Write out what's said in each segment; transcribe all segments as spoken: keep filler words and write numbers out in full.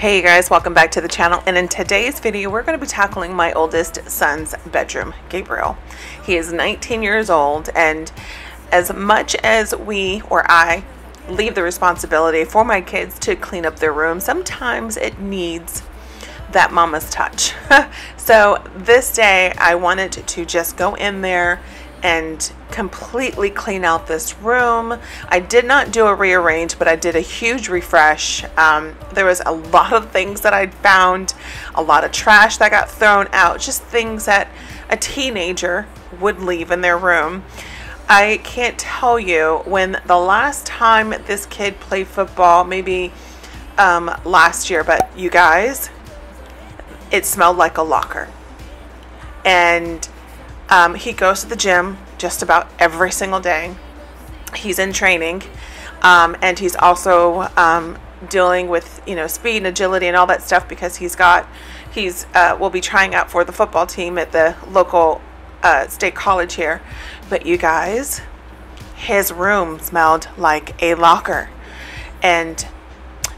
Hey guys, welcome back to the channel, and in today's video we're going to be tackling my oldest son's bedroom, Gabriel. He is nineteen years old, and as much as we or I leave the responsibility for my kids to clean up their room, sometimes it needs that mama's touch. So this day I wanted to just go in there and completely clean out this room. I did not do a rearrange, but I did a huge refresh. Um, there was a lot of things that I'd found, a lot of trash that got thrown out, just things that a teenager would leave in their room. I can't tell you when the last time this kid played football, maybe um, last year, but you guys, it smelled like a locker. And Um, he goes to the gym just about every single day. He's in training, um, and he's also um, dealing with, you know, speed and agility and all that stuff, because he's got he's uh, will be trying out for the football team at the local uh, state college here. But you guys, his room smelled like a locker, and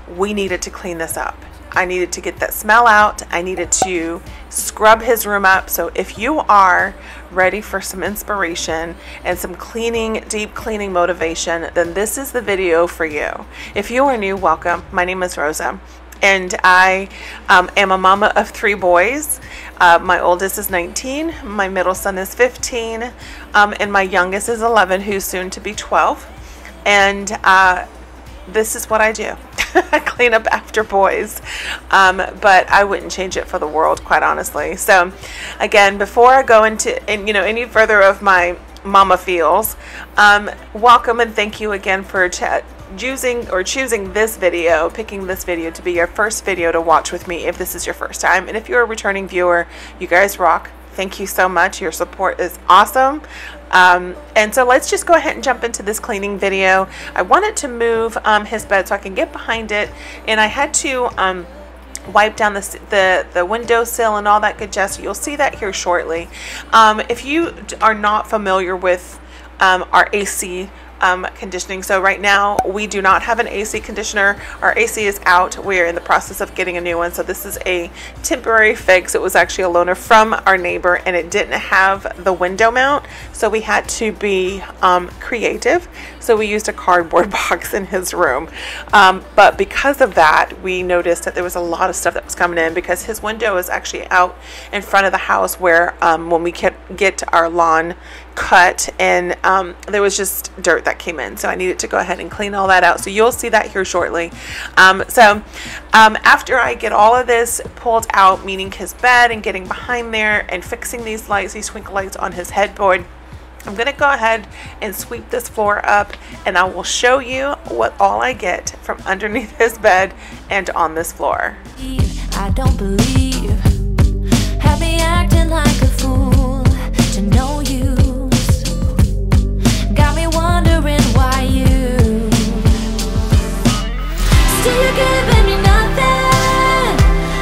we needed to clean this up. I needed to get that smell out. I needed to scrub his room up. So if you are ready for some inspiration and some cleaning, deep cleaning motivation, then this is the video for you. If you are new, welcome. My name is Rosa, and I um, am a mama of three boys. Uh, my oldest is nineteen, my middle son is fifteen, um, and my youngest is eleven, who's soon to be twelve. And uh, this is what I do. I clean up after boys, um, but I wouldn't change it for the world, quite honestly. So again, before I go into and you know any further of my mama feels, um, welcome and thank you again for ch using or choosing this video, picking this video to be your first video to watch with me if this is your first time. And if you're a returning viewer, you guys rock. Thank you so much. Your support is awesome. Um, and so let's just go ahead and jump into this cleaning video. I wanted to move um, his bed so I can get behind it, and I had to um, wipe down the, the, the windowsill and all that good jazz. You'll see that here shortly. Um, if you are not familiar with um, our A C Um, conditioning. So right now we do not have an A C conditioner. Our A C is out. We're in the process of getting a new one. So this is a temporary fix. It was actually a loaner from our neighbor, and it didn't have the window mount. So we had to be um, creative. So we used a cardboard box in his room. Um, but because of that, we noticed that there was a lot of stuff that was coming in, because his window is actually out in front of the house where um, when we get our lawn cut, and um, there was just dirt that came in. So I needed to go ahead and clean all that out. So you'll see that here shortly. Um, so um, after I get all of this pulled out, meaning his bed and getting behind there and fixing these lights, these twinkle lights on his headboard, I'm going to go ahead and sweep this floor up, and I will show you what all I get from underneath his bed and on this floor. I don't believe have me acting like a fool to know you. Wondering why you still you're giving me nothing,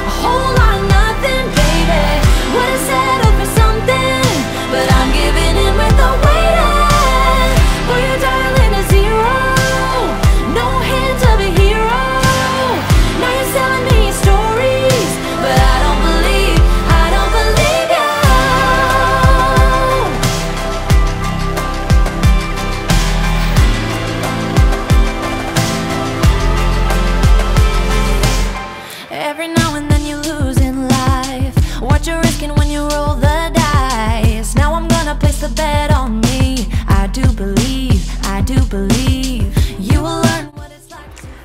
a whole lot of nothing, baby. What is settled for something, but I'm giving in with the waiting. For your darling is zero, no hint of a hero. Now you're selling me your stories, but I don't believe, I don't believe the bet on me. I do believe, I do believe you will learn what it's like.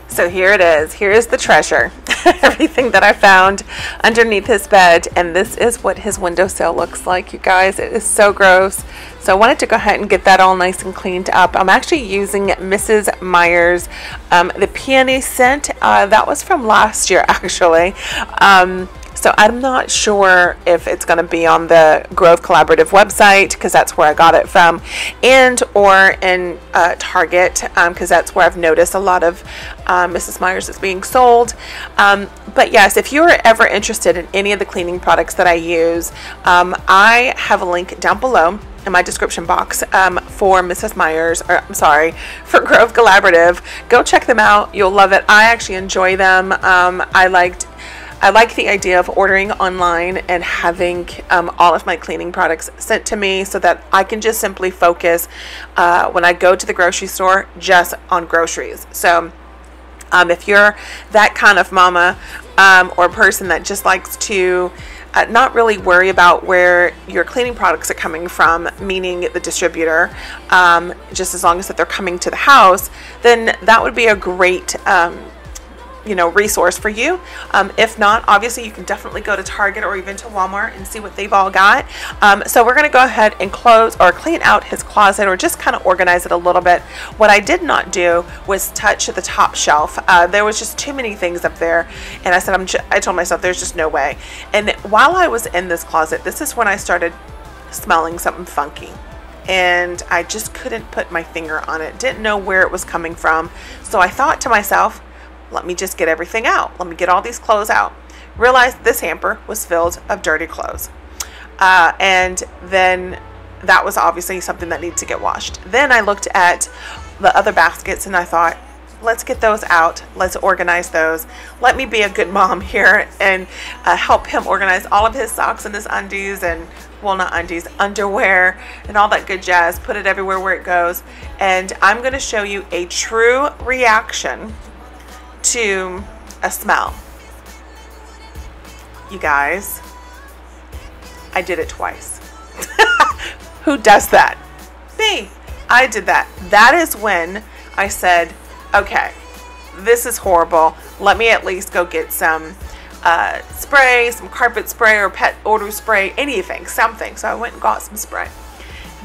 So here it is. Here is the treasure. Everything that I found underneath his bed, and this is what his windowsill looks like, you guys. It is so gross. So I wanted to go ahead and get that all nice and cleaned up. I'm actually using Missus Meyer's um, the peony scent. Uh, that was from last year, actually. Um, So I'm not sure if it's going to be on the Grove Collaborative website, because that's where I got it from, and or in uh, Target, because um, that's where I've noticed a lot of um, Missus Meyer's is being sold. Um, but yes, if you're ever interested in any of the cleaning products that I use, um, I have a link down below in my description box um, for Missus Meyer's, or I'm sorry, for Grove Collaborative. Go check them out. You'll love it. I actually enjoy them. Um, I liked I like the idea of ordering online and having um, all of my cleaning products sent to me so that I can just simply focus uh, when I go to the grocery store just on groceries. So um, if you're that kind of mama um, or person that just likes to uh, not really worry about where your cleaning products are coming from, meaning the distributor, um, just as long as that they're coming to the house, then that would be a great um, you know, resource for you. Um, if not, obviously you can definitely go to Target or even to Walmart and see what they've all got. Um, so we're gonna go ahead and close or clean out his closet, or just kind of organize it a little bit. What I did not do was touch the top shelf. Uh, there was just too many things up there, and I said, I'm j I told myself there's just no way. And while I was in this closet, this is when I started smelling something funky, and I just couldn't put my finger on it. Didn't know where it was coming from. So I thought to myself, let me just get everything out. Let me get all these clothes out. Realized this hamper was filled of dirty clothes. Uh, and then that was obviously something that needed to get washed. Then I looked at the other baskets and I thought, let's get those out. Let's organize those. Let me be a good mom here and uh, help him organize all of his socks and his undies and, well, not undies, underwear and all that good jazz. Put it everywhere where it goes. And I'm going to show you a true reaction to a smell. You guys, I did it twice. Who does that? Me. I did that. That is when I said, okay, this is horrible. Let me at least go get some uh, spray, some carpet spray or pet odor spray, anything, something. So I went and got some spray.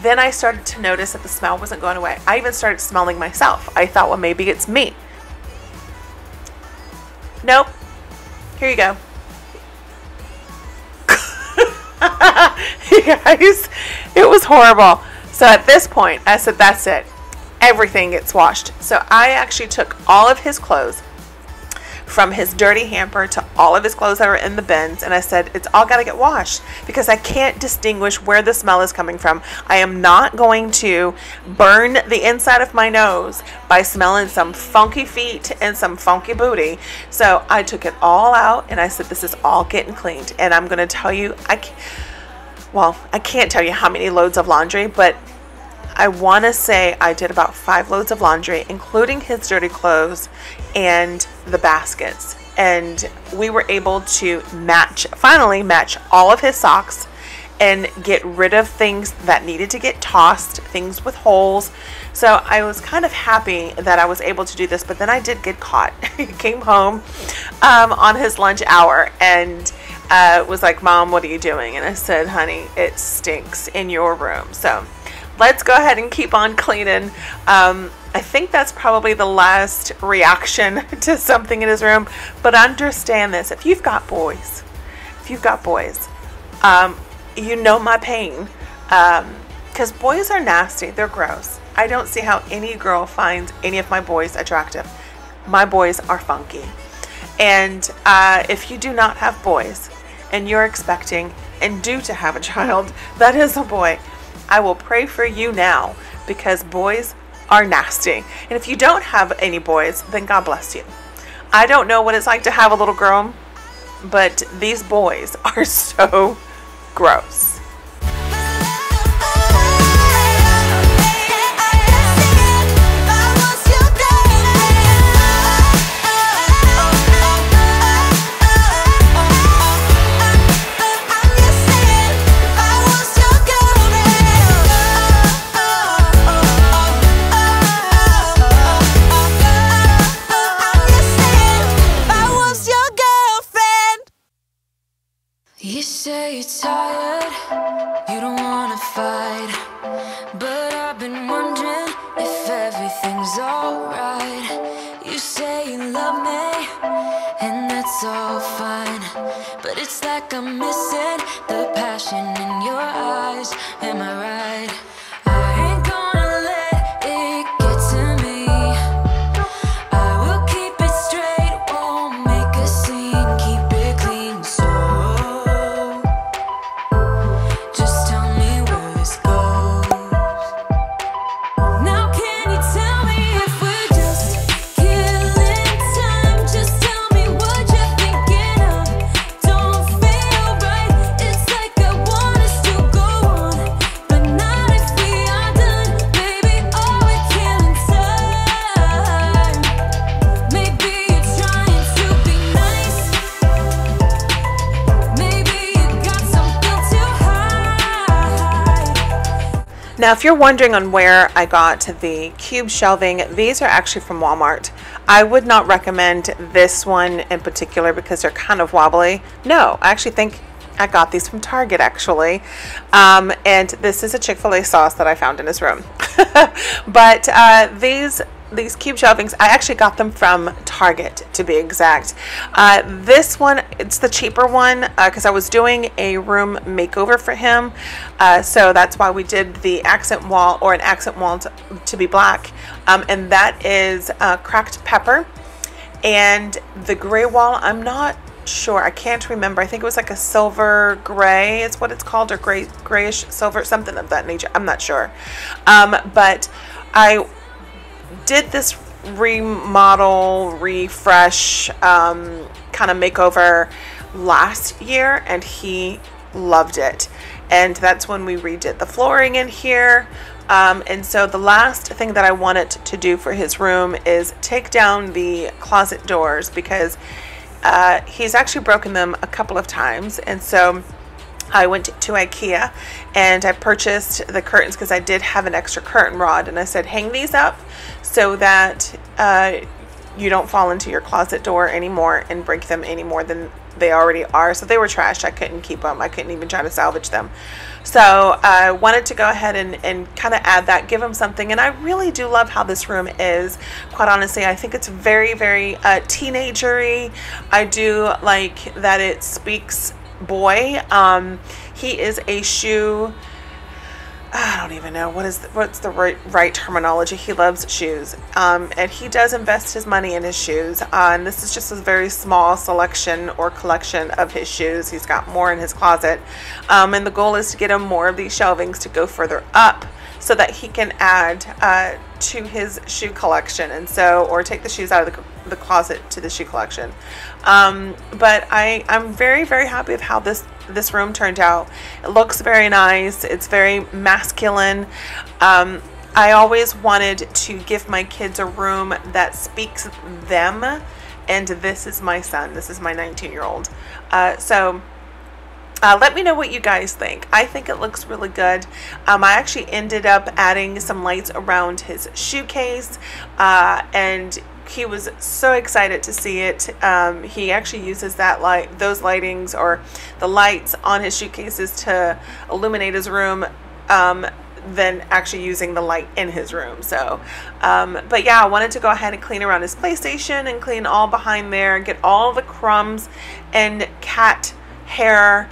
Then I started to notice that the smell wasn't going away. I even started smelling myself. I thought, well, maybe it's me. Nope. Here you go. You guys, it was horrible. So at this point, I said, that's it. Everything gets washed. So I actually took all of his clothes, from his dirty hamper to all of his clothes that were in the bins, and I said, it's all got to get washed because I can't distinguish where the smell is coming from. I am not going to burn the inside of my nose by smelling some funky feet and some funky booty. So I took it all out and I said, this is all getting cleaned. And I'm going to tell you, I can't, well, I can't tell you how many loads of laundry, but I want to say I did about five loads of laundry, including his dirty clothes and the baskets. And we were able to match, finally match all of his socks and get rid of things that needed to get tossed, things with holes. So I was kind of happy that I was able to do this, but then I did get caught. He came home um, on his lunch hour and uh, was like, Mom, what are you doing? And I said, honey, it stinks in your room. So let's go ahead and keep on cleaning. Um, I think that's probably the last reaction to something in his room. But understand this. If you've got boys, if you've got boys, um, you know my pain. Because um, boys are nasty. They're gross. I don't see how any girl finds any of my boys attractive. My boys are funky. And uh, if you do not have boys and you're expecting and due to have a child that is a boy, I will pray for you now, because boys are nasty. And if you don't have any boys, then God bless you. I don't know what it's like to have a little girl, but these boys are so gross. Just tell me where it's going. Now, if you're wondering on where I got the cube shelving, these are actually from Walmart. I would not recommend this one in particular because they're kind of wobbly. No, I actually think I got these from Target, actually. Um, and this is a Chick-fil-A sauce that I found in this room. But uh, these these cube shelvings, I actually got them from Target, to be exact. Uh, this one, it's the cheaper one because uh, I was doing a room makeover for him. Uh, so that's why we did the accent wall, or an accent wall to, to be black. Um, and that is uh, cracked pepper. And the gray wall, I'm not sure, I can't remember. I think it was like a silver gray is what it's called, or gray, grayish silver, something of that nature. I'm not sure. Um, but I did this remodel, refresh, um, kind of makeover last year, and he loved it. And that's when we redid the flooring in here. Um, and so the last thing that I wanted to do for his room is take down the closet doors, because uh, he's actually broken them a couple of times. And so I went to IKEA and I purchased the curtains because I did have an extra curtain rod, and I said hang these up so that uh, you don't fall into your closet door anymore and break them any more than they already are. So they were trashed. I couldn't keep them. I couldn't even try to salvage them. So I wanted to go ahead and, and kind of add that, give them something. And I really do love how this room is. Quite honestly, I think it's very, very uh, teenagery. I do like that it speaks boy. Um he is a shoe, I don't even know what is the, what's the right right terminology. He loves shoes, um and he does invest his money in his shoes, uh, and this is just a very small selection or collection of his shoes. He's got more in his closet, um and the goal is to get him more of these shelvings to go further up so that he can add uh to his shoe collection, and so, or take the shoes out of the the closet to the shoe collection. Um, but I, I'm very, very happy with how this, this room turned out. It looks very nice. It's very masculine. Um, I always wanted to give my kids a room that speaks them. And this is my son. This is my nineteen year old. Uh, so Uh, let me know what you guys think. I think it looks really good. Um, I actually ended up adding some lights around his shoe case, uh, and he was so excited to see it. Um, he actually uses that light, those lightings, or the lights on his shoe cases to illuminate his room, um, than actually using the light in his room. So, um, but yeah, I wanted to go ahead and clean around his PlayStation and clean all behind there and get all the crumbs and cat hair.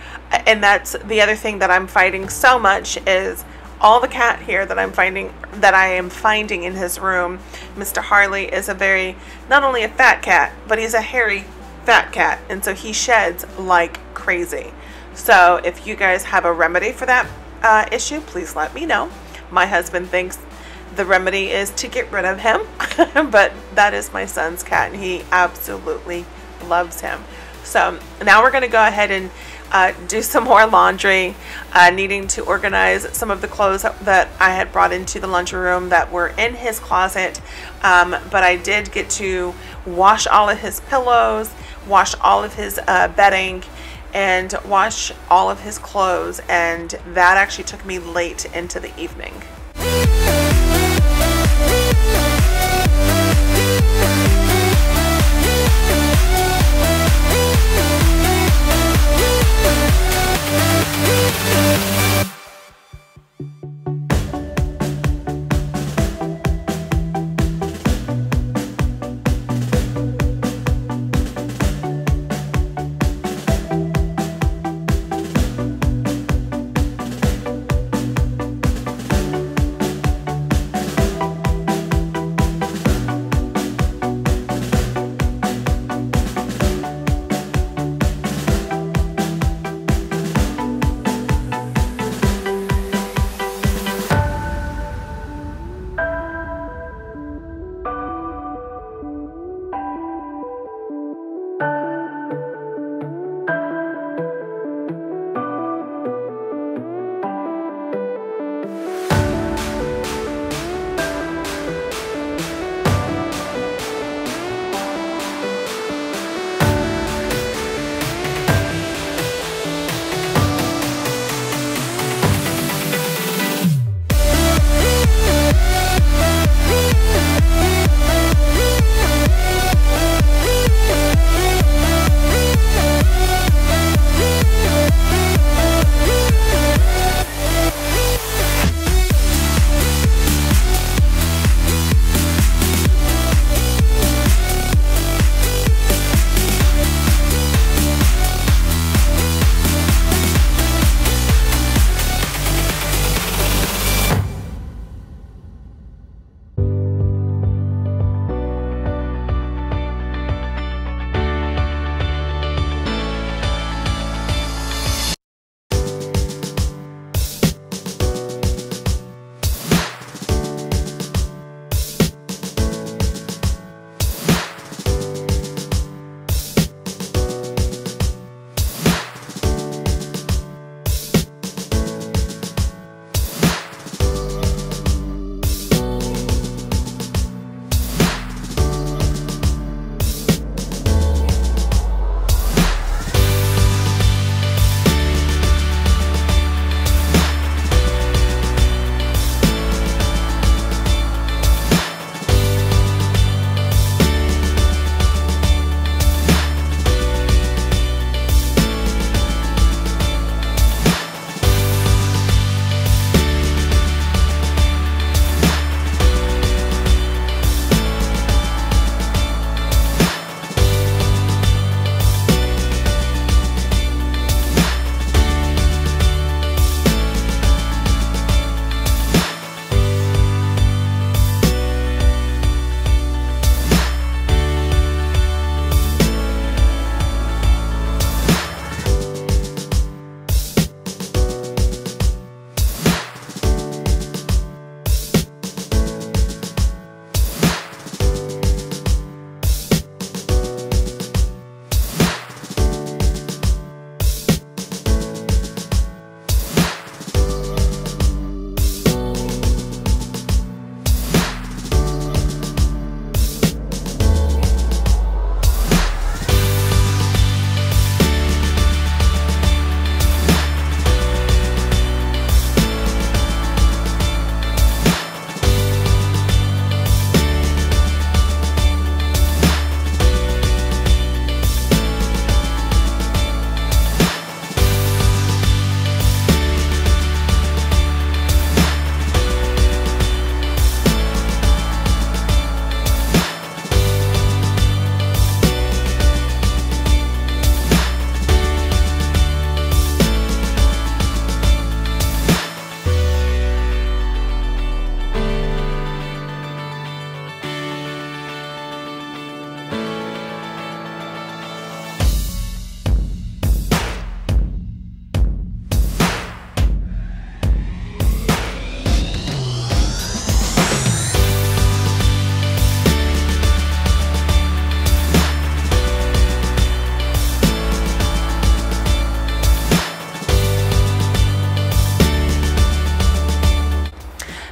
And that's the other thing that I'm fighting so much, is all the cat hair that I'm finding that I am finding in his room. Mister Harley is a very, not only a fat cat, but he's a hairy fat cat, and so he sheds like crazy. So if you guys have a remedy for that uh, issue, please let me know. My husband thinks the remedy is to get rid of him, but that is my son's cat, and he absolutely loves him. So now we're going to go ahead and uh, do some more laundry, uh, needing to organize some of the clothes that I had brought into the laundry room that were in his closet. Um, but I did get to wash all of his pillows, wash all of his uh, bedding, and wash all of his clothes. And that actually took me late into the evening.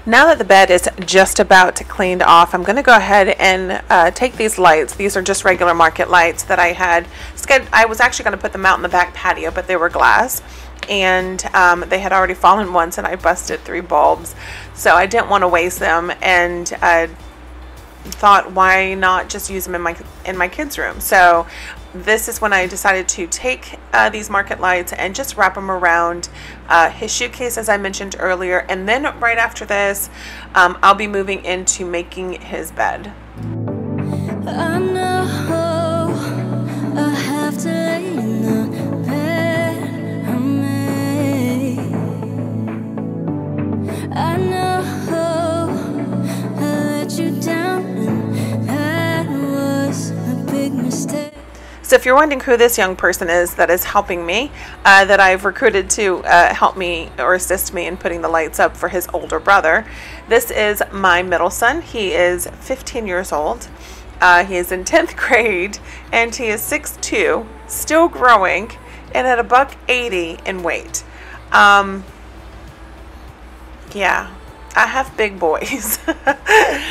Now that the bed is just about cleaned off, I'm going to go ahead and uh, take these lights. These are just regular market lights that I had. I was actually going to put them out in the back patio, but they were glass. And um, they had already fallen once, and I busted three bulbs. So I didn't want to waste them, and I thought, why not just use them in my, in my kids' room? So this is when I decided to take uh, these market lights and just wrap them around uh, his shoe case, as I mentioned earlier. And then right after this, um, I'll be moving into making his bed. I know I have to lay in the bed I made. I know I let you down, and that was a big mistake. So if you're wondering who this young person is that is helping me, uh, that I've recruited to uh, help me or assist me in putting the lights up for his older brother, this is my middle son. He is fifteen years old. Uh, he is in tenth grade, and he is six two, still growing, and at a buck eighty in weight. Um, yeah. I have big boys.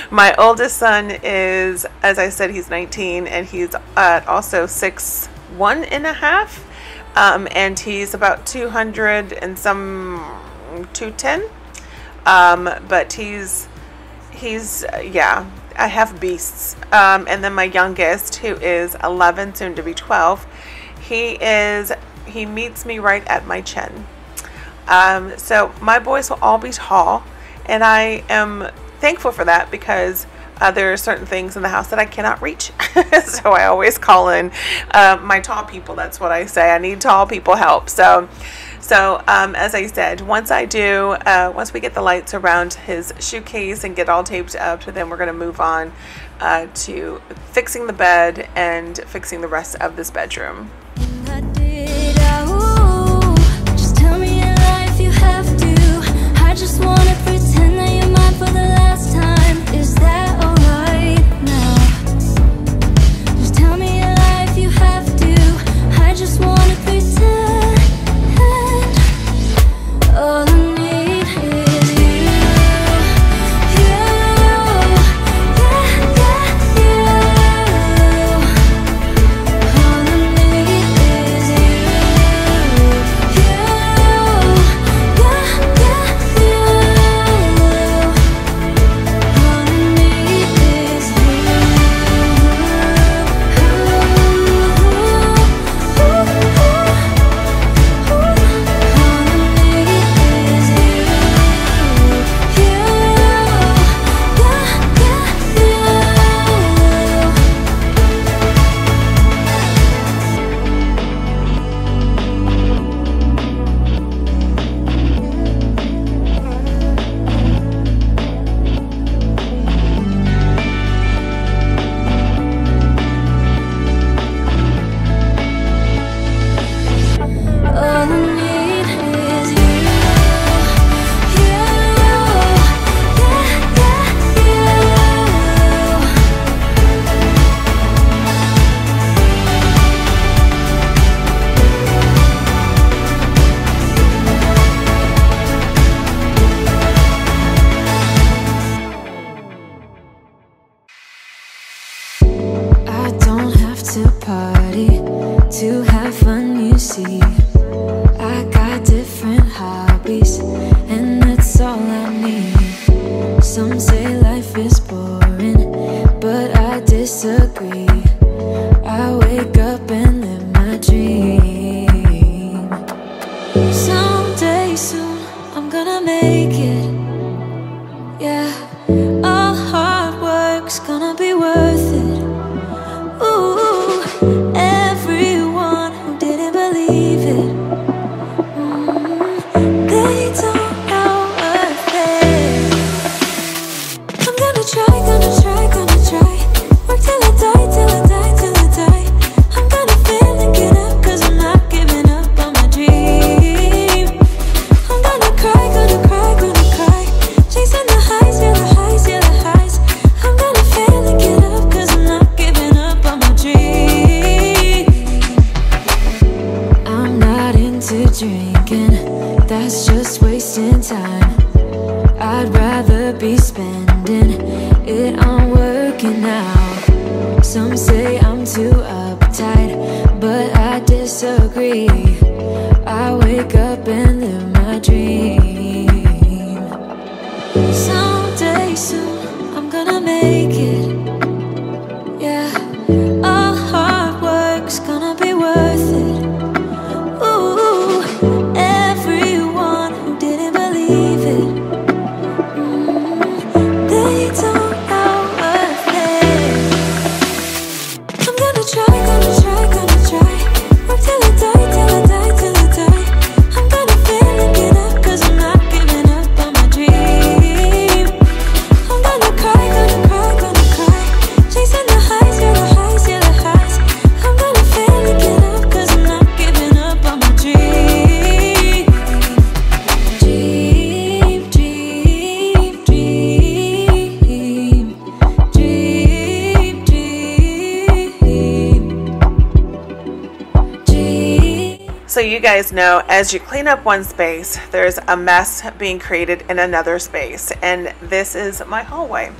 My oldest son is, as I said, he's nineteen, and he's uh, also six one and a half, um, and he's about two hundred and some two ten. Um, but he's he's yeah, I have beasts. Um, and then my youngest, who is eleven, soon to be twelve, he is he meets me right at my chin. Um, so my boys will all be tall. And I am thankful for that, because uh, there are certain things in the house that I cannot reach. So I always call in uh, my tall people. That's what I say. I need tall people help. So, so um, as I said, once I do, uh, once we get the lights around his shoe case and get all taped up, then we're going to move on uh, to fixing the bed and fixing the rest of this bedroom. Just wanna pretend that you're mine for the last time. Is that alright now? Just tell me your life, you have to. I just wanna pretend. All I need is you. You, yeah, yeah, you. All I need is you. You, yeah, yeah. Drinking, that's just wasting time. I'd rather be spending it on working out. Some say I'm too uptight, but I disagree. I wake up and live my dream. Someday soon I'm gonna make it. Yeah, all hard work's gonna be worth it. Ooh, everyone who didn't believe it, mm, they don't know what they. I'm gonna try, gonna try, gonna try. Work till I die, till I die, till I die. I'm gonna fail and get up, cause I'm not giving up on my dream. I'm gonna cry, gonna cry, gonna cry. Chasing the highs, yeah, the highs, yeah, the highs. I'm gonna fail and get up, cause I'm not giving up on my dream. Dream, dream, dream. Dream, dream, dream. So you guys know, as you clean up one space, there's a mess being created in another space, and this is my hallway.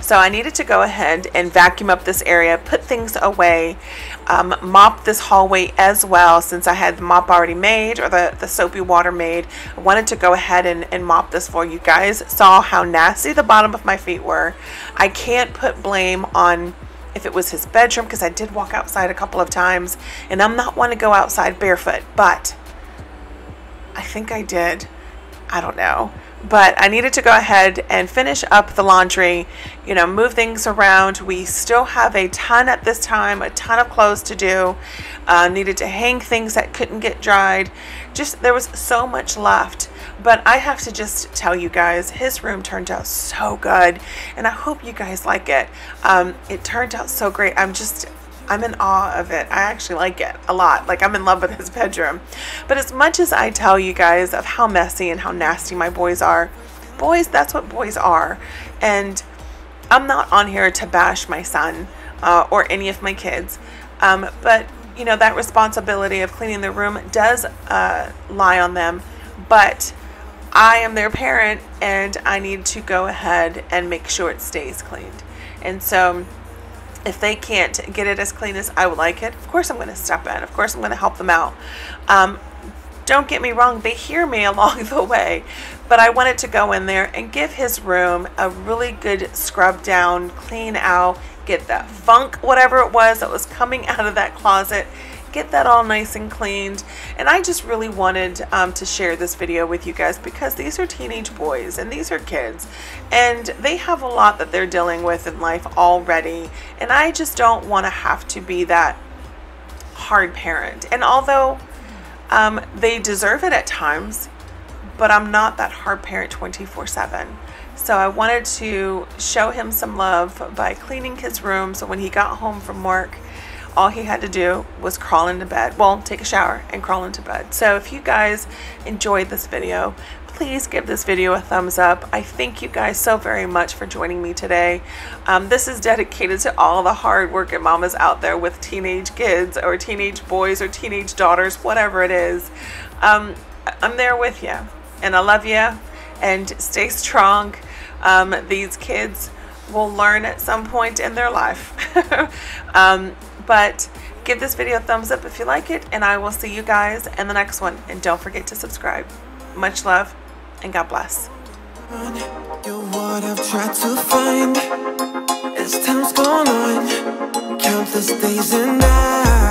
So I needed to go ahead and vacuum up this area, put things away, um, mop this hallway as well. Since I had the mop already made, or the, the soapy water made, I wanted to go ahead and, and mop this floor. You guys saw how nasty the bottom of my feet were. I can't put blame on if it was his bedroom, because I did walk outside a couple of times, and I'm not one to go outside barefoot, but I think I did. I don't know. But I needed to go ahead and finish up the laundry, you know, move things around. We still have a ton at this time, a ton of clothes to do. Uh, needed to hang things that couldn't get dried. Just, there was so much left. But I have to just tell you guys, his room turned out so good, and I hope you guys like it. Um, it turned out so great. I'm just... I'm in awe of it. I actually like it a lot. Like, I'm in love with his bedroom. But as much as I tell you guys of how messy and how nasty my boys are, boys, that's what boys are. And I'm not on here to bash my son uh, or any of my kids. Um, but, you know, that responsibility of cleaning the room does uh, lie on them. But I am their parent, and I need to go ahead and make sure it stays cleaned. And so... if they can't get it as clean as I would like it, of course I'm going to step in. Of course I'm going to help them out. Um, don't get me wrong, they hear me along the way. But I wanted to go in there and give his room a really good scrub down, clean out, get that funk, whatever it was that was coming out of that closet, get that all nice and cleaned. And I just really wanted um, to share this video with you guys, because these are teenage boys and these are kids, and they have a lot that they're dealing with in life already, and I just don't want to have to be that hard parent. And although um, they deserve it at times, but I'm not that hard parent twenty-four seven. So I wanted to show him some love by cleaning his room, so when he got home from work, all he had to do was crawl into bed. Well, take a shower and crawl into bed. So if you guys enjoyed this video, please give this video a thumbs up. I thank you guys so very much for joining me today. Um, this is dedicated to all the hard working mamas out there with teenage kids or teenage boys or teenage daughters, whatever it is. Um, I'm there with you, and I love you, and stay strong. Um, these kids will learn at some point in their life. um, But give this video a thumbs up if you like it, and I will see you guys in the next one. And don't forget to subscribe. Much love, and God bless. You're what I've tried to find as time's gone on, countless days and nights.